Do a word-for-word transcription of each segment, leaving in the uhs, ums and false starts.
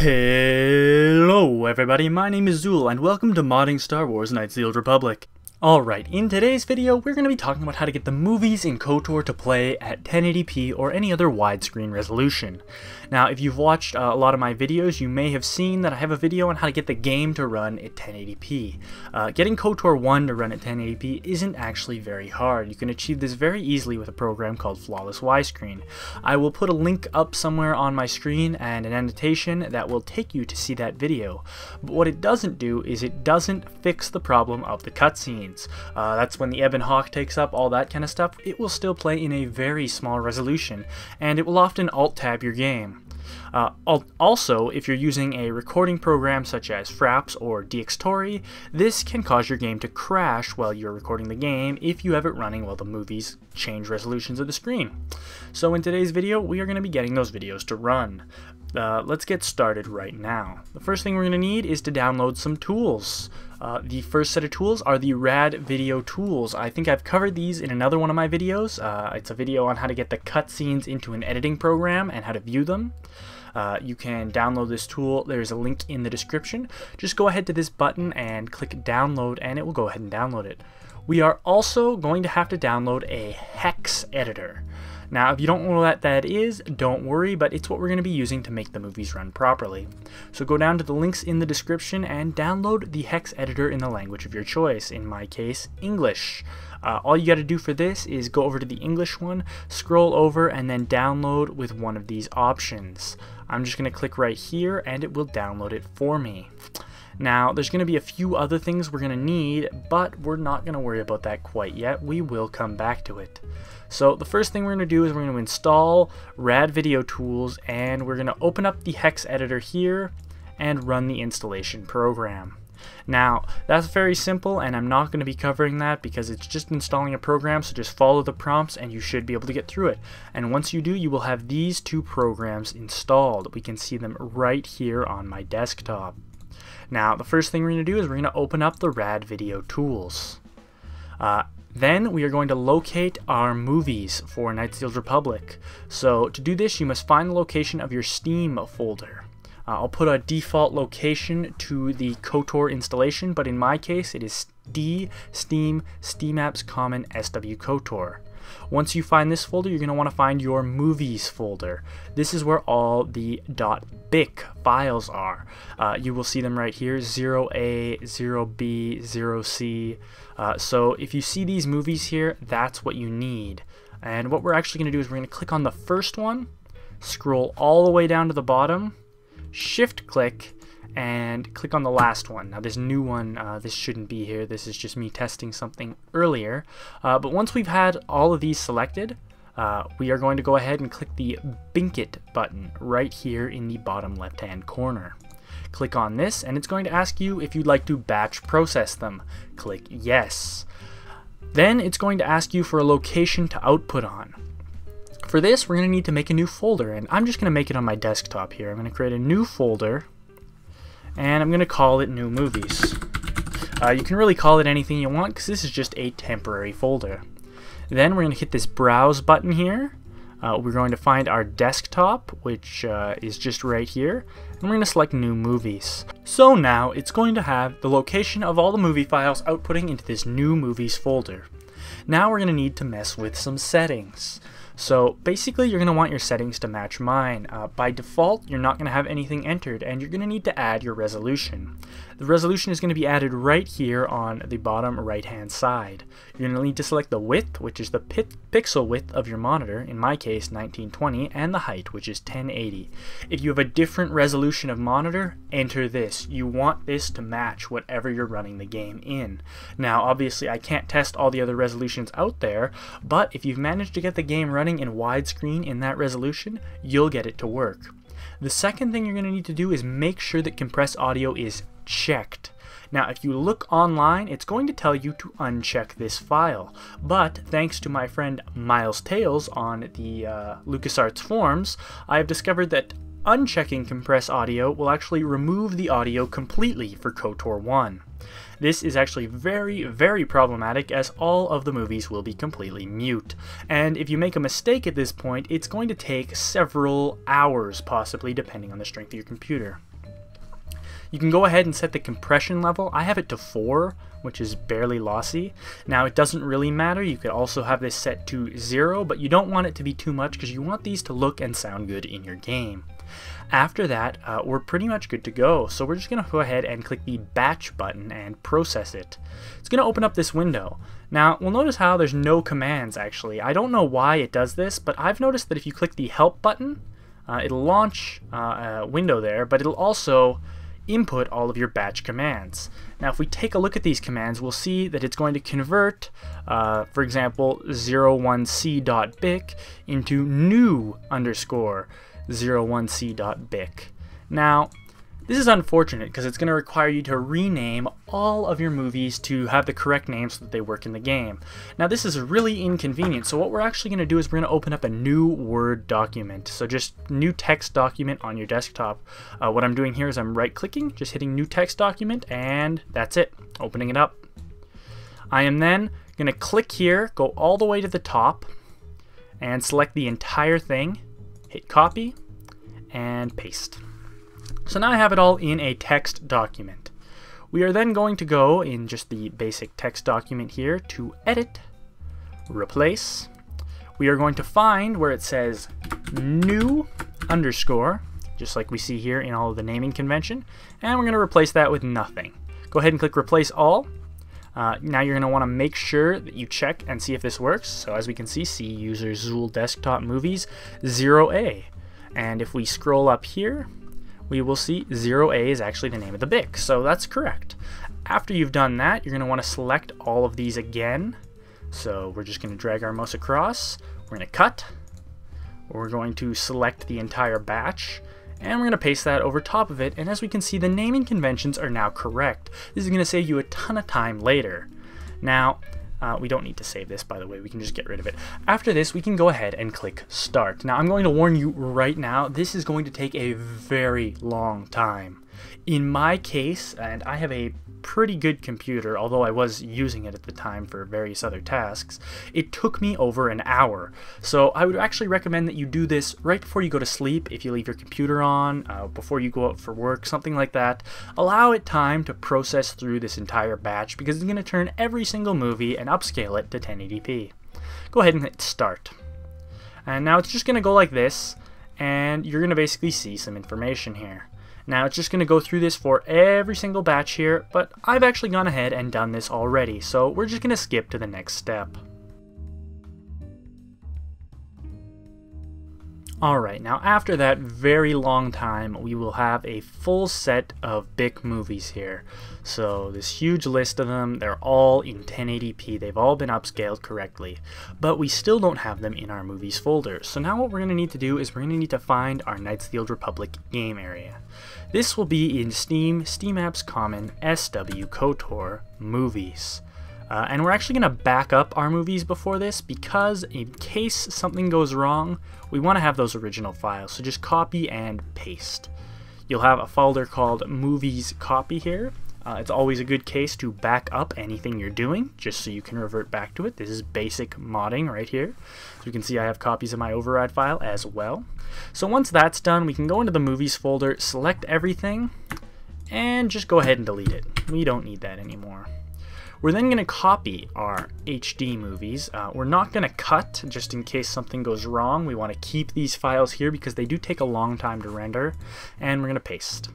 Hello everybody, my name is Xuul and welcome to Modding Star Wars Knights of the Old Republic. Alright, in today's video we're going to be talking about how to get the movies in KOTOR to play at ten eighty p or any other widescreen resolution. Now if you've watched uh, a lot of my videos, you may have seen that I have a video on how to get the game to run at ten eighty p. Uh, getting KOTOR one to run at ten eighty p isn't actually very hard. You can achieve this very easily with a program called Flawless widescreen. I will put a link up somewhere on my screen and an annotation that will take you to see that video. But what it doesn't do is it doesn't fix the problem of the cutscene. Uh, that's when the Ebon Hawk takes up, all that kind of stuff. It will still play in a very small resolution, and it will often alt-tab your game. Uh, al also, if you're using a recording program such as Fraps or DxTori, this can cause your game to crash while you're recording the game if you have it running while the movies change resolutions of the screen. So in today's video, we are going to be getting those videos to run. Uh, let's get started right now. The first thing we're going to need is to download some tools. Uh, the first set of tools are the RAD Video Tools. I think I've covered these in another one of my videos. Uh, it's a video on how to get the cutscenes into an editing program and how to view them. Uh, you can download this tool. There's a link in the description. Just go ahead to this button and click download and it will go ahead and download it. We are also going to have to download a hex editor. Now, if you don't know what that is, don't worry, but it's what we're going to be using to make the movies run properly. So go down to the links in the description and download the hex editor in the language of your choice, in my case, English. Uh, all you got to do for this is go over to the English one, scroll over, and then download with one of these options. I'm just going to click right here, and it will download it for me. Now, there's going to be a few other things we're going to need, but we're not going to worry about that quite yet. We will come back to it. So the first thing we're going to do is we're going to install RAD Video Tools, and we're going to open up the hex editor here and run the installation program. Now, that's very simple, and I'm not going to be covering that because it's just installing a program, so just follow the prompts and you should be able to get through it. And once you do, you will have these two programs installed. We can see them right here on my desktop. Now, the first thing we're going to do is we're going to open up the RAD Video Tools. Uh, then we are going to locate our movies for Knights of the Old Republic. So to do this, you must find the location of your Steam folder. Uh, I'll put a default location to the KOTOR installation, but in my case, it is D, Steam, Steam Apps, Common, S W, KOTOR. Once you find this folder, you're going to want to find your movies folder. This is where all the .bic files are. Uh, you will see them right here, zero A, zero B, zero C. Uh, so if you see these movies here, that's what you need. And what we're actually going to do is we're going to click on the first one, scroll all the way down to the bottom, shift click, and click on the last one. Now this new one, uh, this shouldn't be here, this is just me testing something earlier. Uh, but once we've had all of these selected, uh, we are going to go ahead and click the Bink It button right here in the bottom left hand corner. Click on this and it's going to ask you if you'd like to batch process them. Click yes. Then it's going to ask you for a location to output on. For this, we're going to need to make a new folder, and I'm just going to make it on my desktop here. I'm going to create a new folder, and I'm going to call it New Movies. Uh, you can really call it anything you want because this is just a temporary folder. Then we're going to hit this Browse button here. Uh, we're going to find our desktop, which uh, is just right here, and we're going to select New Movies. So now it's going to have the location of all the movie files outputting into this New Movies folder. Now we're going to need to mess with some settings. So basically you're going to want your settings to match mine. Uh, by default you're not going to have anything entered, and you're going to need to add your resolution. The resolution is going to be added right here on the bottom right hand side. You're going to need to select the width, which is the pit pixel width of your monitor, in my case nineteen twenty, and the height, which is ten eighty. If you have a different resolution of monitor, enter this. You want this to match whatever you're running the game in. Now obviously I can't test all the other resolutions out there, but if you've managed to get the game running in widescreen in that resolution, you'll get it to work. The second thing you're going to need to do is make sure that compress audio is checked. Now if you look online, it's going to tell you to uncheck this file, but thanks to my friend Miles Tails on the uh, LucasArts forums, I have discovered that unchecking compress audio will actually remove the audio completely for KOTOR one. This is actually very, very problematic, as all of the movies will be completely mute. And if you make a mistake at this point, it's going to take several hours, possibly, depending on the strength of your computer. You can go ahead and set the compression level. I have it to four, which is barely lossy. Now it doesn't really matter. You could also have this set to zero, but you don't want it to be too much because you want these to look and sound good in your game. After that, uh, we're pretty much good to go. So we're just going to go ahead and click the batch button and process it. It's going to open up this window. Now, we'll notice how there's no commands actually. I don't know why it does this, but I've noticed that if you click the help button, Uh, it'll launch uh, a window there, but it'll also input all of your batch commands. Now if we take a look at these commands, we'll see that it's going to convert, uh, for example, zero one c dot bic into new underscore zero one c dot bic. Now this is unfortunate because it's going to require you to rename all of your movies to have the correct name so that they work in the game. Now this is really inconvenient, so what we're actually going to do is we're going to open up a new Word document. So just new text document on your desktop. Uh, what I'm doing here is I'm right clicking, just hitting new text document, and that's it, opening it up. I am then going to click here, go all the way to the top, and select the entire thing, hit copy, and paste. So now I have it all in a text document. We are then going to go in just the basic text document here to edit, replace. We are going to find where it says new underscore, just like we see here in all of the naming convention, and we're going to replace that with nothing. Go ahead and click replace all. Uh, now you're going to want to make sure that you check and see if this works. So as we can see, see user Xuul desktop movies zero A. And if we scroll up here, we will see zero A is actually the name of the bic, so that's correct. After you've done that, you're going to want to select all of these again. So we're just going to drag our mouse across, we're going to cut, we're going to select the entire batch, and we're going to paste that over top of it, and as we can see, the naming conventions are now correct. This is going to save you a ton of time later. Now, Uh, we don't need to save this, by the way, we can just get rid of it. After this, we can go ahead and click Start. Now, I'm going to warn you right now, this is going to take a very long time. In my case, and I have a pretty good computer, although I was using it at the time for various other tasks, it took me over an hour. So I would actually recommend that you do this right before you go to sleep, if you leave your computer on, uh, before you go out for work, something like that. Allow it time to process through this entire batch because it's going to turn every single movie and upscale it to ten eighty p. Go ahead and hit start. And now it's just going to go like this, and you're going to basically see some information here. Now it's just going to go through this for every single batch here, but I've actually gone ahead and done this already, so we're just going to skip to the next step. Alright, now after that very long time, we will have a full set of bic movies here. So this huge list of them, they're all in ten eighty p, they've all been upscaled correctly. But we still don't have them in our movies folder. So now what we're going to need to do is we're going to need to find our Knights of the Old Republic game area. This will be in Steam, Steam Apps Common, S W, KOTOR, Movies. Uh, and we're actually going to back up our movies before this because in case something goes wrong, we want to have those original files. So just copy and paste. You'll have a folder called Movies Copy here. Uh, it's always a good case to back up anything you're doing just so you can revert back to it. This is basic modding right here. So you can see I have copies of my override file as well. So once that's done, we can go into the Movies folder, select everything, and just go ahead and delete it. We don't need that anymore. We're then going to copy our H D movies. Uh, we're not going to cut just in case something goes wrong. We want to keep these files here because they do take a long time to render. And we're going to paste.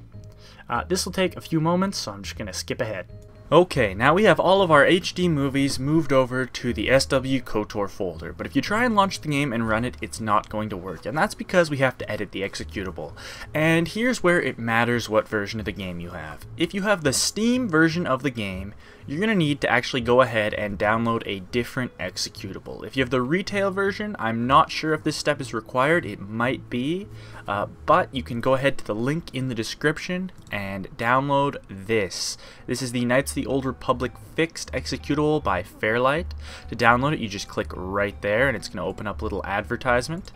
Uh, this will take a few moments, so I'm just going to skip ahead. Okay, now we have all of our H D movies moved over to the S W KOTOR folder, but if you try and launch the game and run it, it's not going to work, and that's because we have to edit the executable. And here's where it matters what version of the game you have. If you have the Steam version of the game, you're going to need to actually go ahead and download a different executable. If you have the retail version, I'm not sure if this step is required, it might be, uh, but you can go ahead to the link in the description and download this. This is the Knights of the Old Republic fixed executable by Fairlight. To download it, you just click right there and it's going to open up a little advertisement.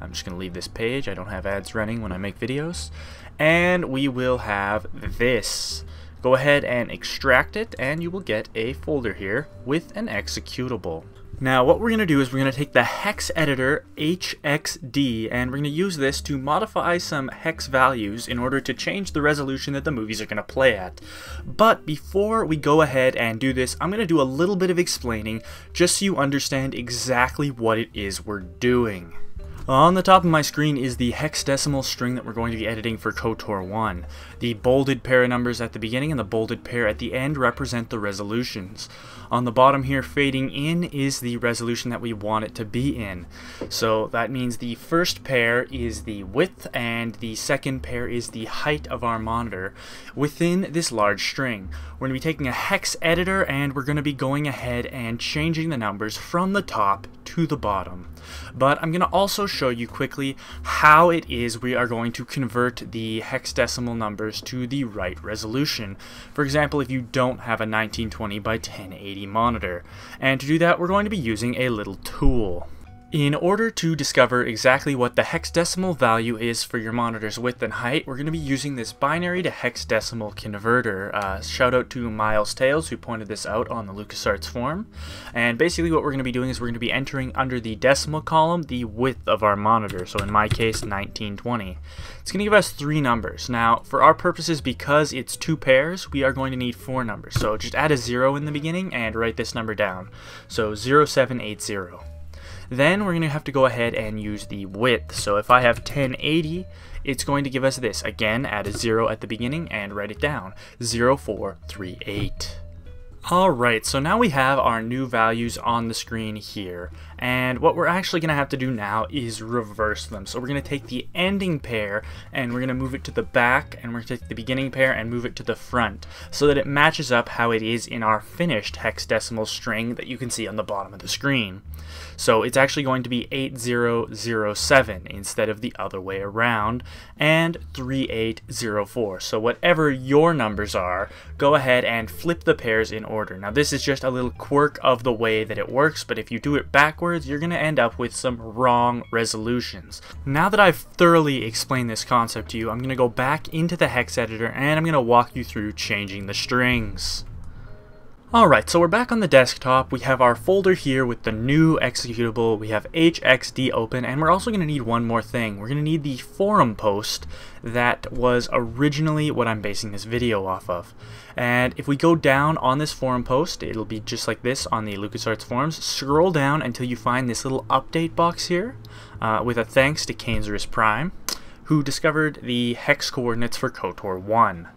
I'm just going to leave this page, I don't have ads running when I make videos. And we will have this. Go ahead and extract it, and you will get a folder here with an executable. Now what we're going to do is we're going to take the hex editor H X D and we're going to use this to modify some hex values in order to change the resolution that the movies are going to play at. But before we go ahead and do this, I'm going to do a little bit of explaining just so you understand exactly what it is we're doing. On the top of my screen is the hexadecimal string that we're going to be editing for KOTOR one. The bolded pair of numbers at the beginning and the bolded pair at the end represent the resolutions. On the bottom here, fading in, is the resolution that we want it to be in. So that means the first pair is the width and the second pair is the height of our monitor within this large string. We're going to be taking a hex editor and we're going to be going ahead and changing the numbers from the top to the bottom. But I'm going to also show you quickly how it is we are going to convert the hexadecimal numbers to the right resolution. For example, if you don't have a nineteen twenty by ten eighty monitor. And to do that, we're going to be using a little tool. In order to discover exactly what the hexadecimal value is for your monitor's width and height, we're going to be using this binary to hexadecimal converter. Uh, shout out to Miles Tails who pointed this out on the LucasArts forum. And basically what we're going to be doing is we're going to be entering under the decimal column the width of our monitor, so in my case nineteen twenty. It's going to give us three numbers. Now for our purposes, because it's two pairs, we are going to need four numbers. So just add a zero in the beginning and write this number down. So zero seven eight zero. Then we're going to have to go ahead and use the width. So if I have ten eighty, it's going to give us this. Again, add a zero at the beginning and write it down, zero four three eight. Alright, so now we have our new values on the screen here, and what we're actually going to have to do now is reverse them. So we're going to take the ending pair and we're going to move it to the back, and we're going to take the beginning pair and move it to the front so that it matches up how it is in our finished hexadecimal string that you can see on the bottom of the screen. So it's actually going to be eight zero zero seven instead of the other way around, and three eight zero four. So whatever your numbers are, go ahead and flip the pairs in order. Order. Now this is just a little quirk of the way that it works, but if you do it backwards, you're going to end up with some wrong resolutions. Now that I've thoroughly explained this concept to you, I'm going to go back into the hex editor and I'm going to walk you through changing the strings. Alright, so we're back on the desktop. We have our folder here with the new executable. We have H X D open, and we're also going to need one more thing. We're going to need the forum post that was originally what I'm basing this video off of. And if we go down on this forum post, it'll be just like this on the LucasArts forums. Scroll down until you find this little update box here uh, with a thanks to Kensaris Prime, who discovered the hex coordinates for KOTOR one.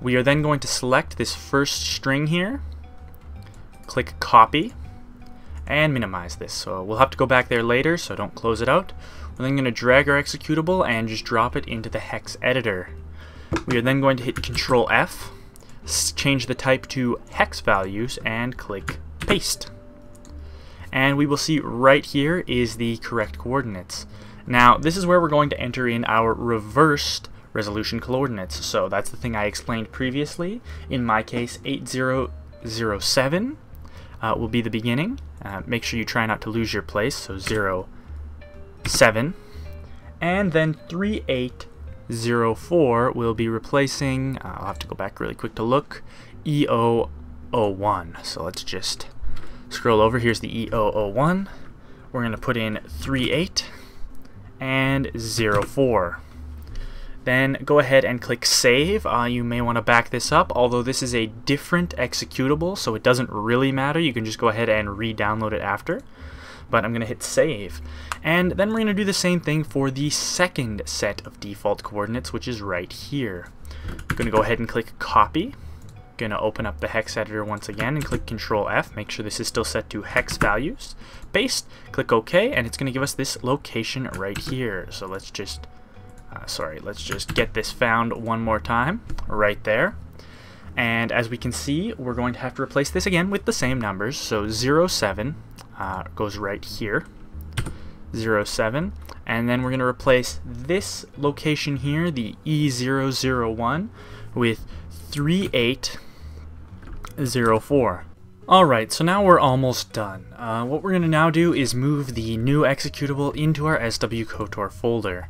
We are then going to select this first string here, click copy, and minimize this. So we'll have to go back there later, so don't close it out. We're then going to drag our executable and just drop it into the hex editor. We are then going to hit Control F, change the type to hex values, and click paste. And we will see right here is the correct coordinates. Now this is where we're going to enter in our reversed resolution coordinates. So that's the thing I explained previously. In my case, eight zero zero seven. Uh, will be the beginning. Uh, make sure you try not to lose your place, so zero seven, and then three eight zero four will be replacing, uh, I'll have to go back really quick to look, E O zero one. So let's just scroll over. Here's the E O zero one. We're going to put in three eight and zero four. Then go ahead and click save. Uh, you may want to back this up, although this is a different executable, so it doesn't really matter. You can just go ahead and re-download it after. But I'm going to hit save. And then we're going to do the same thing for the second set of default coordinates, which is right here. I'm going to go ahead and click copy. I'm going to open up the hex editor once again and click Control F. Make sure this is still set to hex values. Paste, click OK, and it's going to give us this location right here. So let's just... Uh, sorry, let's just get this found one more time, right there. And as we can see, we're going to have to replace this again with the same numbers. So zero seven uh, goes right here, zero seven. And then we're going to replace this location here, the E zero zero one, with three eight zero four. Alright, so now we're almost done. Uh, what we're going to now do is move the new executable into our S W KOTOR folder.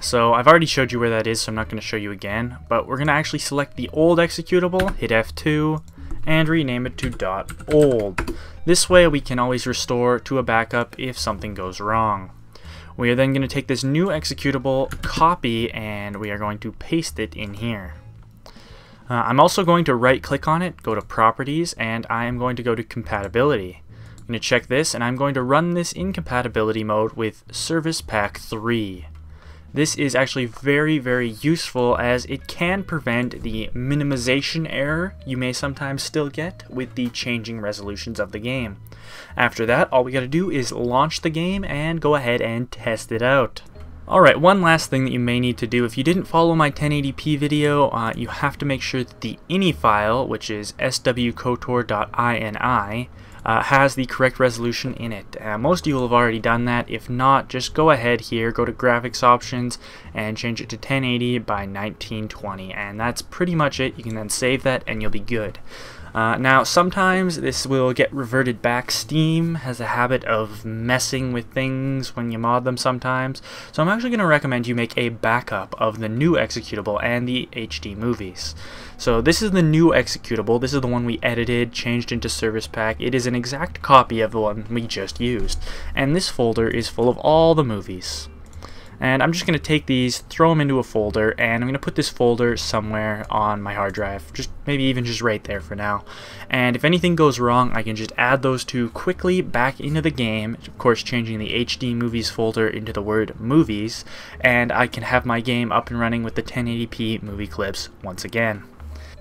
So I've already showed you where that is, so I'm not going to show you again, but we're going to actually select the old executable, hit F two, and rename it to .old. This way we can always restore to a backup if something goes wrong. We are then going to take this new executable, copy, and we are going to paste it in here. Uh, I'm also going to right click on it, go to properties, and I am going to go to compatibility. I'm going to check this, and I'm going to run this in compatibility mode with Service Pack three. This is actually very, very useful as it can prevent the minimization error you may sometimes still get with the changing resolutions of the game. After that, all we gotta do is launch the game and go ahead and test it out. Alright, one last thing that you may need to do, if you didn't follow my ten eighty p video, uh, you have to make sure that the .ini file, which is swkotor.ini, Uh, has the correct resolution in it. Uh, most of you will have already done that. If not, just go ahead here, go to graphics options and change it to ten eighty by nineteen twenty, and that's pretty much it. You can then save that and you'll be good. Uh, now sometimes this will get reverted back. Steam has a habit of messing with things when you mod them sometimes, so I'm actually going to recommend you make a backup of the new executable and the H D movies. So this is the new executable, this is the one we edited, changed into Service Pack. It is an exact copy of the one we just used, and this folder is full of all the movies. And I'm just going to take these, throw them into a folder, and I'm going to put this folder somewhere on my hard drive. Just maybe even just right there for now. And if anything goes wrong, I can just add those two quickly back into the game. Of course, changing the H D movies folder into the word movies. And I can have my game up and running with the ten eighty p movie clips once again.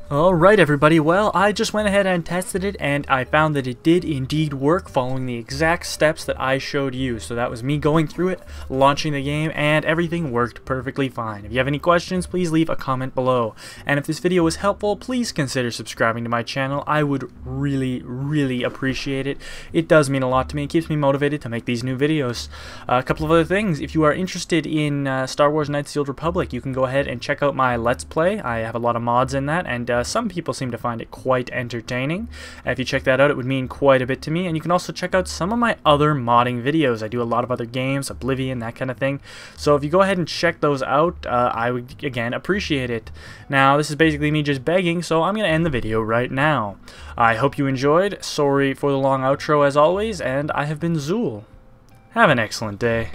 Alright everybody, well, I just went ahead and tested it, and I found that it did indeed work following the exact steps that I showed you. So that was me going through it, launching the game, and everything worked perfectly fine. If you have any questions, please leave a comment below. And if this video was helpful, please consider subscribing to my channel. I would really, really appreciate it. It does mean a lot to me. It keeps me motivated to make these new videos. Uh, a couple of other things. If you are interested in uh, Star Wars Knights of the Old Republic, you can go ahead and check out my Let's Play. I have a lot of mods in that, and uh, Uh, some people seem to find it quite entertaining. Uh, if you check that out, it would mean quite a bit to me. And you can also check out some of my other modding videos. I do a lot of other games, Oblivion, that kind of thing. So if you go ahead and check those out, uh, I would, again, appreciate it. Now, this is basically me just begging, so I'm going to end the video right now. I hope you enjoyed. Sorry for the long outro, as always, and I have been Xuul. Have an excellent day.